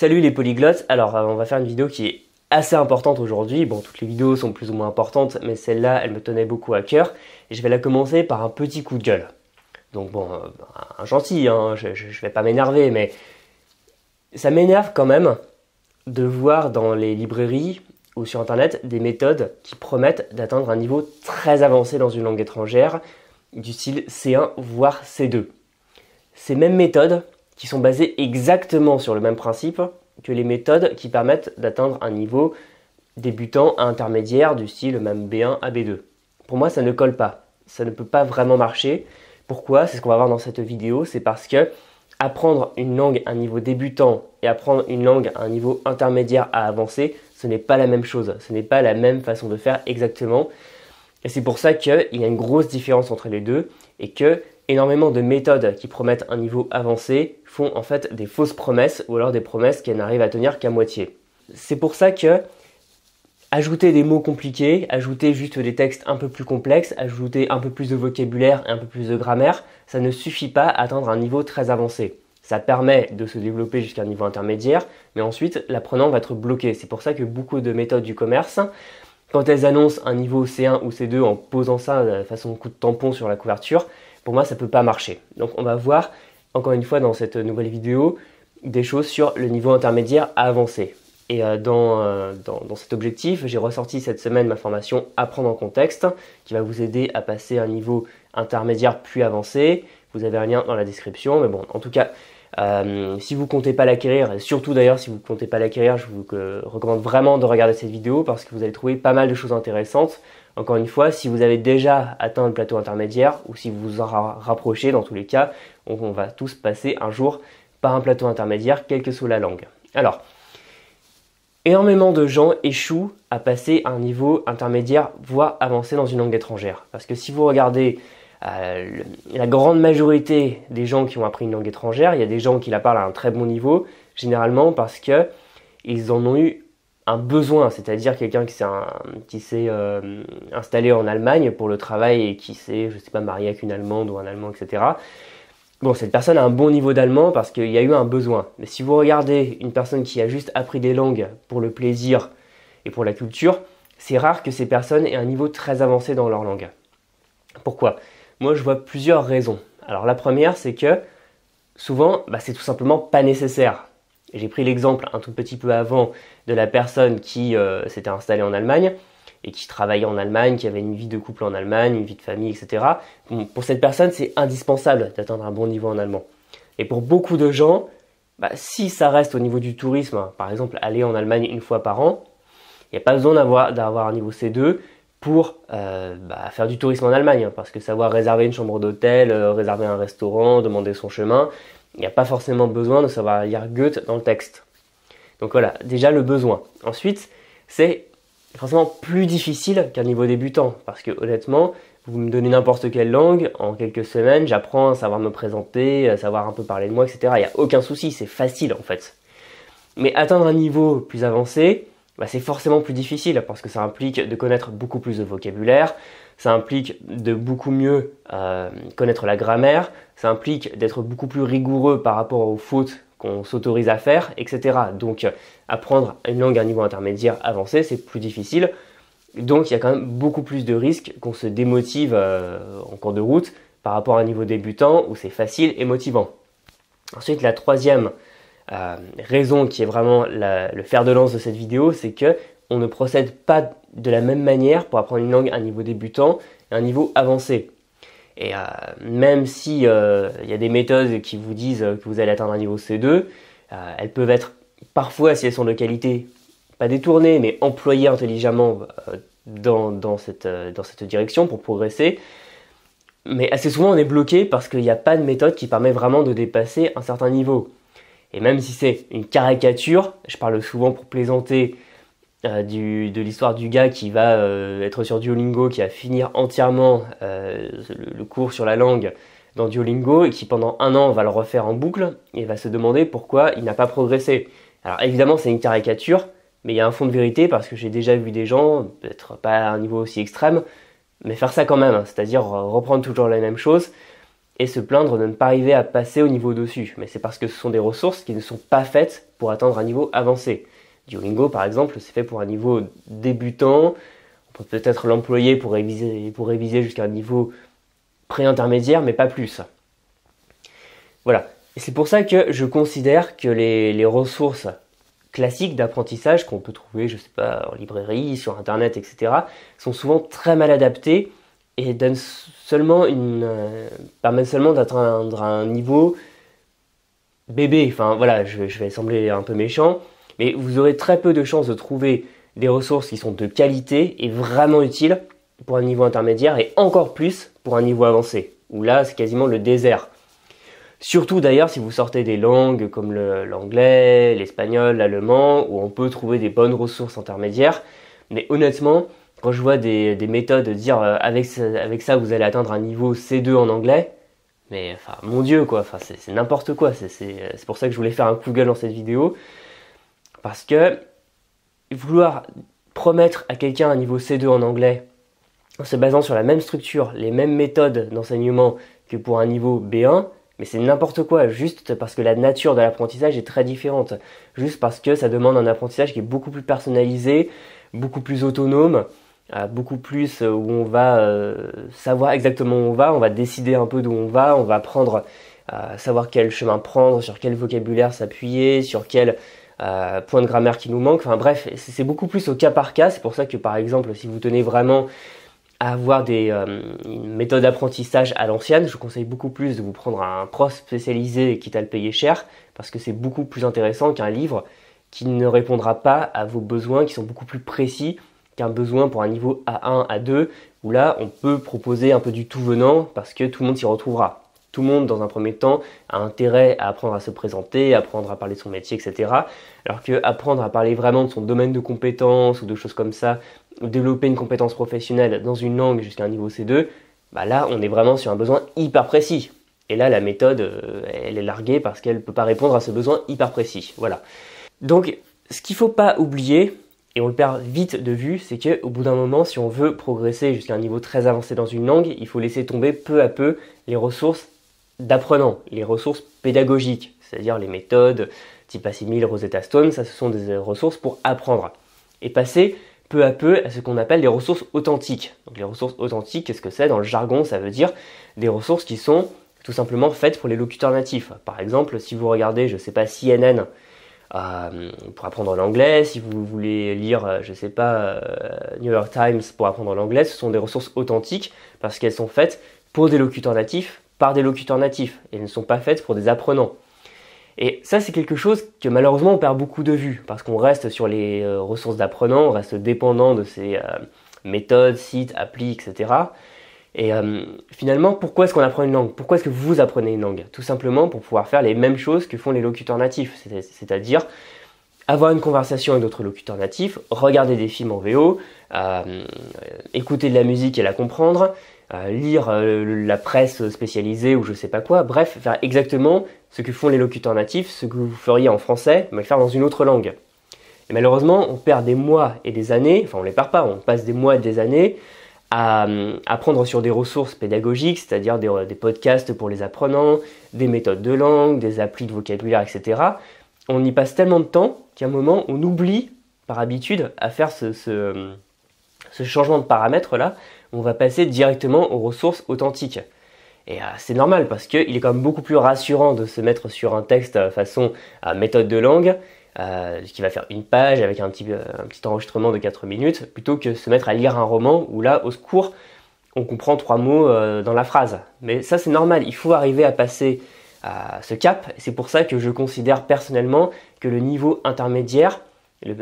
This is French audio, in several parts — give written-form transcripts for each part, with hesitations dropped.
Salut les polyglottes, alors on va faire une vidéo qui est assez importante aujourd'hui. Bon, toutes les vidéos sont plus ou moins importantes, mais celle-là, elle me tenait beaucoup à cœur. Et je vais la commencer par un petit coup de gueule. Donc bon, un gentil, hein, je vais pas m'énerver, mais ça m'énerve quand même de voir dans les librairies ou sur internet des méthodes qui promettent d'atteindre un niveau très avancé dans une langue étrangère, du style C1 voire C2. Ces mêmes méthodes qui sont basées exactement sur le même principe que les méthodes qui permettent d'atteindre un niveau débutant à intermédiaire du style même B1 à B2. Pour moi, ça ne colle pas, ça ne peut pas vraiment marcher. Pourquoi? C'est ce qu'on va voir dans cette vidéo, c'est parce que apprendre une langue à un niveau débutant et apprendre une langue à un niveau intermédiaire à avancer, ce n'est pas la même chose, ce n'est pas la même façon de faire exactement. Et c'est pour ça qu'il y a une grosse différence entre les deux et que énormément de méthodes qui promettent un niveau avancé font en fait des fausses promesses ou alors des promesses qu'elles n'arrivent à tenir qu'à moitié. C'est pour ça que ajouter des mots compliqués, ajouter juste des textes un peu plus complexes, ajouter un peu plus de vocabulaire et un peu plus de grammaire, ça ne suffit pas à atteindre un niveau très avancé. Ça permet de se développer jusqu'à un niveau intermédiaire, mais ensuite l'apprenant va être bloqué. C'est pour ça que beaucoup de méthodes du commerce, quand elles annoncent un niveau C1 ou C2 en posant ça de façon coup de tampon sur la couverture, pour moi, ça ne peut pas marcher. Donc on va voir, encore une fois dans cette nouvelle vidéo, des choses sur le niveau intermédiaire à avancer. Et dans cet objectif, j'ai ressorti cette semaine ma formation « Apprendre en contexte » qui va vous aider à passer à un niveau intermédiaire puis avancé. Vous avez un lien dans la description, mais bon, en tout cas, si vous ne comptez pas l'acquérir, et surtout d'ailleurs si vous ne comptez pas l'acquérir, je vous recommande vraiment de regarder cette vidéo parce que vous allez trouver pas mal de choses intéressantes. Encore une fois, si vous avez déjà atteint le plateau intermédiaire ou si vous vous en rapprochez, dans tous les cas, on va tous passer un jour par un plateau intermédiaire, quelle que soit la langue. Alors, énormément de gens échouent à passer à un niveau intermédiaire, voire avancé dans une langue étrangère. Parce que si vous regardez la grande majorité des gens qui ont appris une langue étrangère, il y a des gens qui la parlent à un très bon niveau, généralement parce qu'ils en ont eu un besoin, c'est-à-dire quelqu'un qui s'est installé en Allemagne pour le travail et qui s'est, je sais pas, marié avec une Allemande ou un Allemand, etc. Bon, cette personne a un bon niveau d'allemand parce qu'il y a eu un besoin. Mais si vous regardez une personne qui a juste appris des langues pour le plaisir et pour la culture, c'est rare que ces personnes aient un niveau très avancé dans leur langue. Pourquoi? Moi, je vois plusieurs raisons. Alors, la première, c'est que souvent, c'est tout simplement pas nécessaire. J'ai pris l'exemple un tout petit peu avant de la personne qui s'était installée en Allemagne et qui travaillait en Allemagne, qui avait une vie de couple en Allemagne, une vie de famille, etc. Bon, pour cette personne, c'est indispensable d'atteindre un bon niveau en allemand. Et pour beaucoup de gens, si ça reste au niveau du tourisme, hein, par exemple aller en Allemagne une fois par an, il n'y a pas besoin d'avoir un niveau C2 pour faire du tourisme en Allemagne, hein, parce que savoir réserver une chambre d'hôtel, réserver un restaurant, demander son chemin, il n'y a pas forcément besoin de savoir lire Goethe dans le texte. Donc voilà, déjà le besoin. Ensuite, c'est forcément plus difficile qu'un niveau débutant, parce que honnêtement, vous me donnez n'importe quelle langue, en quelques semaines, j'apprends à savoir me présenter, à savoir un peu parler de moi, etc. Il n'y a aucun souci, c'est facile en fait. Mais atteindre un niveau plus avancé, c'est forcément plus difficile, parce que ça implique de connaître beaucoup plus de vocabulaire, ça implique de beaucoup mieux connaître la grammaire, ça implique d'être beaucoup plus rigoureux par rapport aux fautes qu'on s'autorise à faire, etc. Donc, apprendre une langue à un niveau intermédiaire avancé, c'est plus difficile. Donc, il y a quand même beaucoup plus de risques qu'on se démotive en cours de route par rapport à un niveau débutant où c'est facile et motivant. Ensuite, la troisième raison qui est vraiment le fer de lance de cette vidéo, c'est qu'on ne procède pas de la même manière pour apprendre une langue à un niveau débutant et à un niveau avancé. Et même s'il y a des méthodes qui vous disent que vous allez atteindre un niveau C2, elles peuvent être parfois, si elles sont de qualité, pas détournées, mais employées intelligemment dans cette direction pour progresser. Mais assez souvent, on est bloqué parce qu'il n'y a pas de méthode qui permet vraiment de dépasser un certain niveau. Et même si c'est une caricature, je parle souvent pour plaisanter de l'histoire du gars qui va être sur Duolingo, qui va finir entièrement le cours sur la langue dans Duolingo et qui pendant un an va le refaire en boucle et va se demander pourquoi il n'a pas progressé. Alors évidemment c'est une caricature, mais il y a un fond de vérité parce que j'ai déjà vu des gens, peut-être pas à un niveau aussi extrême, mais faire ça quand même, c'est-à-dire reprendre toujours la même chose et se plaindre de ne pas arriver à passer au niveau dessus. Mais c'est parce que ce sont des ressources qui ne sont pas faites pour atteindre un niveau avancé. Duolingo, par exemple, c'est fait pour un niveau débutant. On peut peut-être l'employer pour réviser jusqu'à un niveau pré-intermédiaire, mais pas plus. Voilà. Et c'est pour ça que je considère que les ressources classiques d'apprentissage qu'on peut trouver, je sais pas, en librairie, sur Internet, etc., sont souvent très mal adaptées et donnent seulement permettent seulement d'atteindre un niveau bébé. Enfin voilà, je vais sembler un peu méchant, mais vous aurez très peu de chances de trouver des ressources qui sont de qualité et vraiment utiles pour un niveau intermédiaire et encore plus pour un niveau avancé, où là c'est quasiment le désert. Surtout d'ailleurs si vous sortez des langues comme l'anglais, l'espagnol, l'allemand, où on peut trouver des bonnes ressources intermédiaires. Mais honnêtement, quand je vois des méthodes de dire avec ça vous allez atteindre un niveau C2 en anglais, mais enfin mon dieu quoi, enfin, c'est n'importe quoi. C'est pour ça que je voulais faire un coup de gueule dans cette vidéo, parce que vouloir promettre à quelqu'un un niveau C2 en anglais en se basant sur la même structure, les mêmes méthodes d'enseignement que pour un niveau B1, mais c'est n'importe quoi, juste parce que la nature de l'apprentissage est très différente. Juste parce que ça demande un apprentissage qui est beaucoup plus personnalisé, beaucoup plus autonome, beaucoup plus où on va savoir exactement où on va décider un peu d'où on va apprendre à savoir quel chemin prendre, sur quel vocabulaire s'appuyer, sur quel point de grammaire qui nous manque. Enfin bref, c'est beaucoup plus au cas par cas. C'est pour ça que par exemple, si vous tenez vraiment à avoir une méthode d'apprentissage à l'ancienne, je vous conseille beaucoup plus de vous prendre un prof spécialisé, quitte à le payer cher, parce que c'est beaucoup plus intéressant qu'un livre qui ne répondra pas à vos besoins, qui sont beaucoup plus précis qu'un besoin pour un niveau A1, A2, où là, on peut proposer un peu du tout venant, parce que tout le monde s'y retrouvera. Tout le monde, dans un premier temps, a intérêt à apprendre à se présenter, apprendre à parler de son métier, etc. Alors que apprendre à parler vraiment de son domaine de compétences ou de choses comme ça, ou développer une compétence professionnelle dans une langue jusqu'à un niveau C2, bah là, on est vraiment sur un besoin hyper précis. Et là, la méthode, elle est larguée parce qu'elle ne peut pas répondre à ce besoin hyper précis. Voilà. Donc, ce qu'il ne faut pas oublier, et on le perd vite de vue, c'est qu'au bout d'un moment, si on veut progresser jusqu'à un niveau très avancé dans une langue, il faut laisser tomber peu à peu les ressources d'apprenants, les ressources pédagogiques, c'est-à-dire les méthodes type Assimil, Rosetta Stone, ça ce sont des ressources pour apprendre. Et passer peu à peu à ce qu'on appelle les ressources authentiques. Donc les ressources authentiques, qu'est-ce que c'est? Dans le jargon, ça veut dire des ressources qui sont tout simplement faites pour les locuteurs natifs. Par exemple, si vous regardez, je ne sais pas, CNN pour apprendre l'anglais, si vous voulez lire, je ne sais pas, New York Times pour apprendre l'anglais, ce sont des ressources authentiques parce qu'elles sont faites pour des locuteurs natifs, par des locuteurs natifs, et ne sont pas faites pour des apprenants. Et ça, c'est quelque chose que malheureusement on perd beaucoup de vue, parce qu'on reste sur les ressources d'apprenants, on reste dépendant de ces méthodes, sites, applis, etc. Et finalement, pourquoi est-ce qu'on apprend une langue? Pourquoi est-ce que vous apprenez une langue? Tout simplement pour pouvoir faire les mêmes choses que font les locuteurs natifs, c'est-à-dire avoir une conversation avec d'autres locuteurs natifs, regarder des films en VO, écouter de la musique et la comprendre, lire la presse spécialisée ou je sais pas quoi, bref, faire exactement ce que font les locuteurs natifs, ce que vous feriez en français, mais le faire dans une autre langue. Et malheureusement, on perd des mois et des années, enfin on les perd pas, on passe des mois et des années à apprendre sur des ressources pédagogiques, c'est-à-dire des podcasts pour les apprenants, des méthodes de langue, des applis de vocabulaire, etc. On y passe tellement de temps qu'à un moment, on oublie par habitude à faire ce changement de paramètre là. On va passer directement aux ressources authentiques. Et c'est normal parce qu'il est quand même beaucoup plus rassurant de se mettre sur un texte façon méthode de langue, qui va faire une page avec un petit enregistrement de 4 minutes, plutôt que se mettre à lire un roman où là, au secours, on comprend 3 mots dans la phrase. Mais ça, c'est normal, il faut arriver à passer ce cap. C'est pour ça que je considère personnellement que le niveau intermédiaire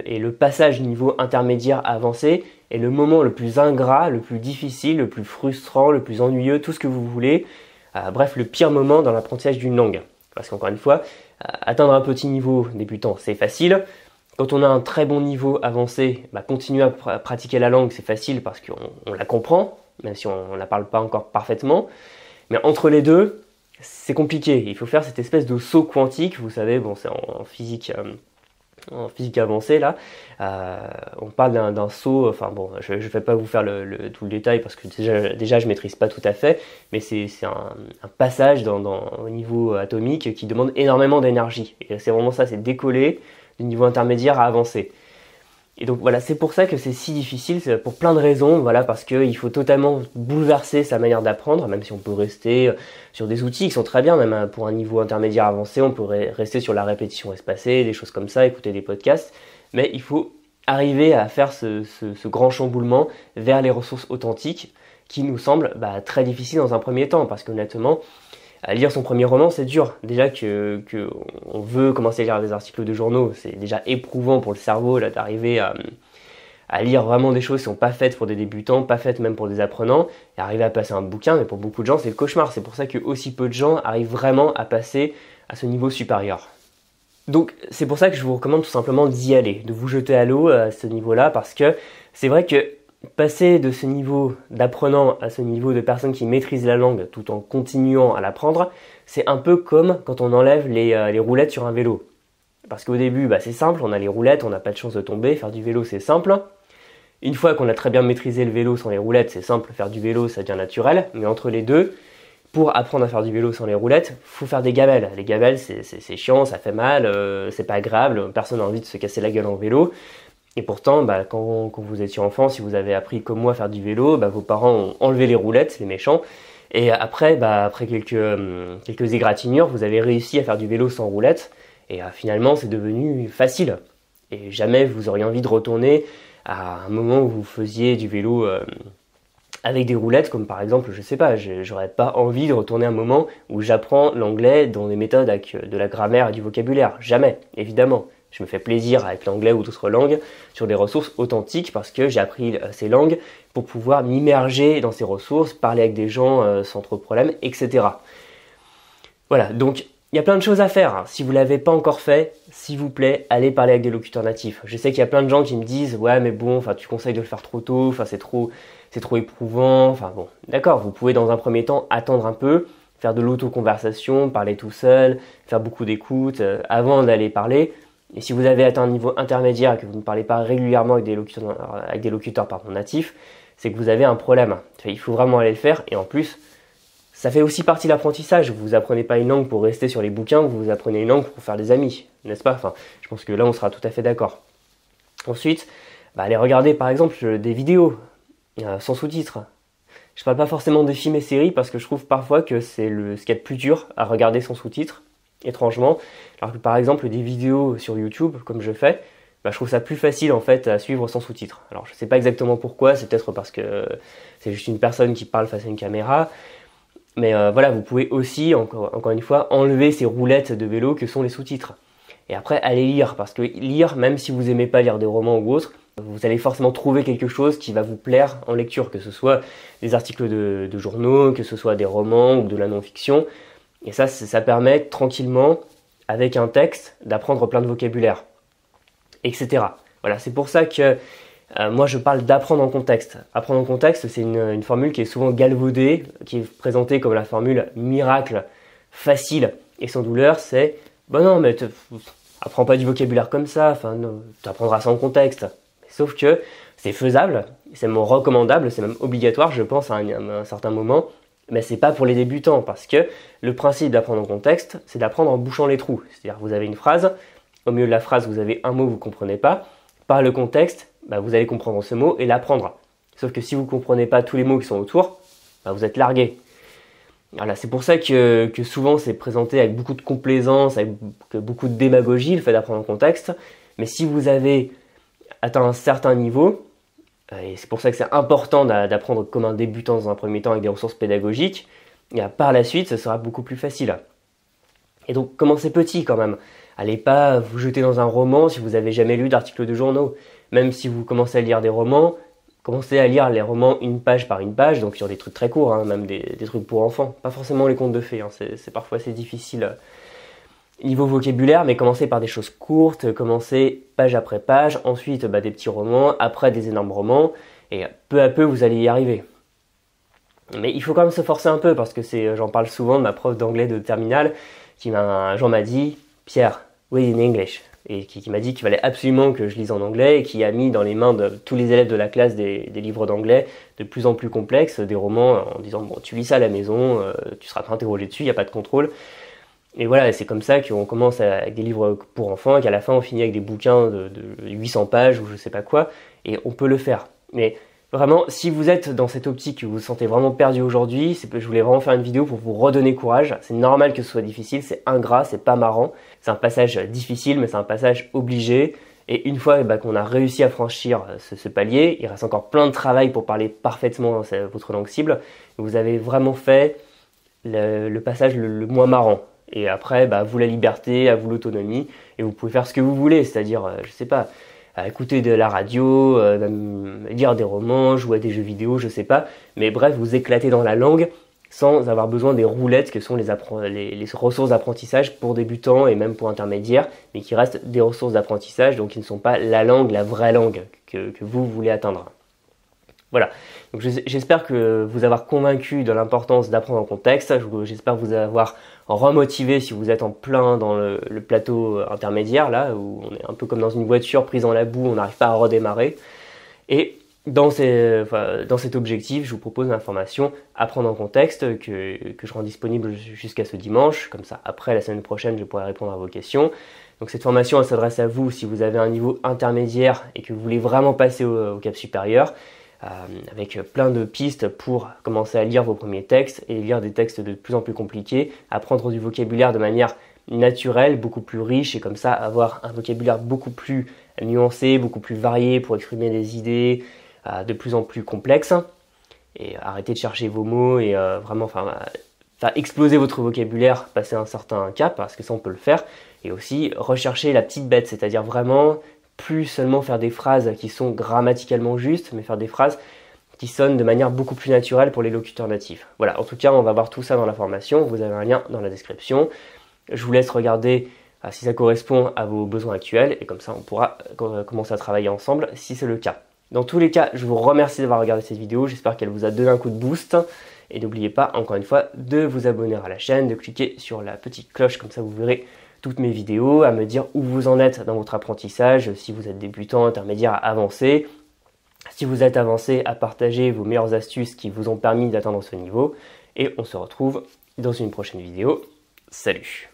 et le passage du niveau intermédiaire à avancé est le moment le plus ingrat, le plus difficile, le plus frustrant, le plus ennuyeux, tout ce que vous voulez. Bref, le pire moment dans l'apprentissage d'une langue. Parce qu'encore une fois, atteindre un petit niveau débutant, c'est facile. Quand on a un très bon niveau avancé, bah, continuer à pratiquer la langue, c'est facile parce qu'on la comprend, même si on ne la parle pas encore parfaitement. Mais entre les deux, c'est compliqué. Il faut faire cette espèce de saut quantique. Vous savez, bon, c'est en physique en physique avancée là, on parle d'un saut, enfin bon, je ne vais pas vous faire tout le détail parce que déjà je ne maîtrise pas tout à fait, mais c'est un passage au niveau atomique qui demande énormément d'énergie. Et c'est vraiment ça, c'est décoller du niveau intermédiaire à avancer. Et donc voilà, c'est pour ça que c'est si difficile, c'est pour plein de raisons, voilà, parce qu'il faut totalement bouleverser sa manière d'apprendre, même si on peut rester sur des outils qui sont très bien, même pour un niveau intermédiaire avancé, on peut rester sur la répétition espacée, des choses comme ça, écouter des podcasts, mais il faut arriver à faire ce grand chamboulement vers les ressources authentiques qui nous semblent très difficiles dans un premier temps, parce qu'honnêtement, lire son premier roman, c'est dur. Déjà qu'on veut commencer à lire des articles de journaux, c'est déjà éprouvant pour le cerveau d'arriver à lire vraiment des choses qui ne sont pas faites pour des débutants, pas faites même pour des apprenants, et arriver à passer un bouquin, mais pour beaucoup de gens, c'est le cauchemar. C'est pour ça que aussi peu de gens arrivent vraiment à passer à ce niveau supérieur. Donc c'est pour ça que je vous recommande tout simplement d'y aller, de vous jeter à l'eau à ce niveau-là, parce que c'est vrai que passer de ce niveau d'apprenant à ce niveau de personne qui maîtrise la langue tout en continuant à l'apprendre, c'est un peu comme quand on enlève les roulettes sur un vélo. Parce qu'au début, c'est simple, on a les roulettes, on n'a pas de chance de tomber, faire du vélo c'est simple. Une fois qu'on a très bien maîtrisé le vélo sans les roulettes, c'est simple, faire du vélo ça devient naturel, mais entre les deux, pour apprendre à faire du vélo sans les roulettes, il faut faire des gabelles. Les gabelles c'est chiant, ça fait mal, c'est pas agréable, personne n'a envie de se casser la gueule en vélo. Et pourtant, quand vous étiez enfant, si vous avez appris comme moi à faire du vélo, vos parents ont enlevé les roulettes, les méchants. Et après, après quelques égratignures, vous avez réussi à faire du vélo sans roulettes. Et finalement, c'est devenu facile. Et jamais vous auriez envie de retourner à un moment où vous faisiez du vélo avec des roulettes, comme par exemple, je sais pas, j'aurais pas envie de retourner à un moment où j'apprends l'anglais dans des méthodes avec de la grammaire et du vocabulaire. Jamais, évidemment. Je me fais plaisir avec l'anglais ou d'autres langues sur des ressources authentiques parce que j'ai appris ces langues pour pouvoir m'immerger dans ces ressources, parler avec des gens sans trop de problèmes, etc. Voilà, donc il y a plein de choses à faire. Hein. Si vous ne l'avez pas encore fait, s'il vous plaît, allez parler avec des locuteurs natifs. Je sais qu'il y a plein de gens qui me disent « Ouais, mais bon, tu conseilles de le faire trop tôt, c'est trop éprouvant. » Enfin bon, d'accord, vous pouvez dans un premier temps attendre un peu, faire de l'auto-conversation, parler tout seul, faire beaucoup d'écoute avant d'aller parler. Et si vous avez atteint un niveau intermédiaire et que vous ne parlez pas régulièrement avec des locuteurs natifs, c'est que vous avez un problème. Il faut vraiment aller le faire. Et en plus, ça fait aussi partie de l'apprentissage. Vous apprenez pas une langue pour rester sur les bouquins, vous apprenez une langue pour faire des amis, n'est-ce pas? Enfin, je pense que là, on sera tout à fait d'accord. Ensuite, allez regarder par exemple des vidéos sans sous-titres. Je parle pas forcément de films et séries parce que je trouve parfois que c'est ce qu'il y a de plus dur à regarder sans sous-titres. Étrangement, alors que par exemple des vidéos sur YouTube, comme je fais, je trouve ça plus facile en fait à suivre sans sous-titres. Alors je sais pas exactement pourquoi, c'est peut-être parce que c'est juste une personne qui parle face à une caméra, mais voilà, vous pouvez aussi, encore une fois, enlever ces roulettes de vélo que sont les sous-titres. Et après, allez lire, parce que lire, même si vous aimez pas lire des romans ou autres, vous allez forcément trouver quelque chose qui va vous plaire en lecture, que ce soit des articles de journaux, que ce soit des romans ou de la non-fiction. Et ça permet tranquillement, avec un texte, d'apprendre plein de vocabulaire, etc. Voilà, c'est pour ça que moi je parle d'apprendre en contexte. Apprendre en contexte, c'est une formule qui est souvent galvaudée, qui est présentée comme la formule miracle, facile et sans douleur. C'est « Bah non, mais apprends pas du vocabulaire comme ça, tu apprendras sans contexte. » Sauf que c'est faisable, c'est même recommandable, c'est même obligatoire, je pense, à un certain moment. Mais c'est pas pour les débutants, parce que le principe d'apprendre en contexte, c'est d'apprendre en bouchant les trous. C'est-à-dire, vous avez une phrase, au milieu de la phrase, vous avez un mot que vous ne comprenez pas. Par le contexte, vous allez comprendre ce mot et l'apprendre. Sauf que si vous ne comprenez pas tous les mots qui sont autour, vous êtes largué. Voilà, c'est pour ça que souvent, c'est présenté avec beaucoup de complaisance, avec beaucoup de démagogie, le fait d'apprendre en contexte. Mais si vous avez atteint un certain niveau, et c'est pour ça que c'est important d'apprendre comme un débutant dans un premier temps avec des ressources pédagogiques. Et par la suite, ce sera beaucoup plus facile. Et donc, commencez petit quand même. Allez pas vous jeter dans un roman si vous n'avez jamais lu d'articles de journaux. Même si vous commencez à lire des romans, commencez à lire les romans une page par une page, donc sur des trucs très courts, même des trucs pour enfants. Pas forcément les contes de fées, c'est parfois assez difficile niveau vocabulaire, mais commencez par des choses courtes, commencez page après page, ensuite des petits romans, après des énormes romans, et peu à peu vous allez y arriver. Mais il faut quand même se forcer un peu, parce que j'en parle souvent de ma prof d'anglais de terminale, Jean m'a dit « Pierre, read in English ». et qui m'a dit qu'il fallait absolument que je lise en anglais et qui a mis dans les mains de tous les élèves de la classe des livres d'anglais de plus en plus complexes, des romans en disant « bon, tu lis ça à la maison, tu seras pas interrogé dessus, il n'y a pas de contrôle ». Et voilà, c'est comme ça qu'on commence avec des livres pour enfants et qu'à la fin on finit avec des bouquins de 800 pages ou je sais pas quoi, et on peut le faire. Mais vraiment, si vous êtes dans cette optique, que vous vous sentez vraiment perdu aujourd'hui, c'est que je voulais vraiment faire une vidéo pour vous redonner courage. C'est normal que ce soit difficile, c'est ingrat, c'est pas marrant. C'est un passage difficile, mais c'est un passage obligé. Et une fois qu'on a réussi à franchir ce palier, il reste encore plein de travail pour parler parfaitement votre langue cible. Vous avez vraiment fait le passage le moins marrant. Et après, à vous la liberté, à vous l'autonomie, et vous pouvez faire ce que vous voulez, c'est-à-dire, je sais pas, écouter de la radio, lire des romans, jouer à des jeux vidéo, je sais pas. Mais bref, vous éclatez dans la langue sans avoir besoin des roulettes que sont les ressources d'apprentissage pour débutants et même pour intermédiaires, mais qui restent des ressources d'apprentissage, donc qui ne sont pas la langue, la vraie langue que vous voulez atteindre. Voilà, donc j'espère que vous avoir convaincu de l'importance d'apprendre en contexte, j'espère vous avoir remotivé si vous êtes en plein dans le plateau intermédiaire, là, où on est un peu comme dans une voiture prise dans la boue, on n'arrive pas à redémarrer. Et dans cet objectif, je vous propose l'information Apprendre en contexte que je rends disponible jusqu'à ce dimanche, comme ça après la semaine prochaine je pourrai répondre à vos questions. Donc cette formation elle s'adresse à vous si vous avez un niveau intermédiaire et que vous voulez vraiment passer au cap supérieur. Avec plein de pistes pour commencer à lire vos premiers textes et lire des textes de plus en plus compliqués, apprendre du vocabulaire de manière naturelle, beaucoup plus riche et comme ça avoir un vocabulaire beaucoup plus nuancé, beaucoup plus varié pour exprimer des idées de plus en plus complexes et arrêter de chercher vos mots et vraiment faire exploser votre vocabulaire, passer un certain cap parce que ça on peut le faire et aussi rechercher la petite bête, c'est-à-dire vraiment plus seulement faire des phrases qui sont grammaticalement justes, mais faire des phrases qui sonnent de manière beaucoup plus naturelle pour les locuteurs natifs. Voilà, en tout cas, on va voir tout ça dans la formation. Vous avez un lien dans la description. Je vous laisse regarder si ça correspond à vos besoins actuels, et comme ça, on pourra commencer à travailler ensemble si c'est le cas. Dans tous les cas, je vous remercie d'avoir regardé cette vidéo. J'espère qu'elle vous a donné un coup de boost. Et n'oubliez pas, encore une fois, de vous abonner à la chaîne, de cliquer sur la petite cloche, comme ça vous verrez toutes mes vidéos, à me dire où vous en êtes dans votre apprentissage, si vous êtes débutant, intermédiaire, avancé. Si vous êtes avancé, à partager vos meilleures astuces qui vous ont permis d'atteindre ce niveau. Et on se retrouve dans une prochaine vidéo. Salut!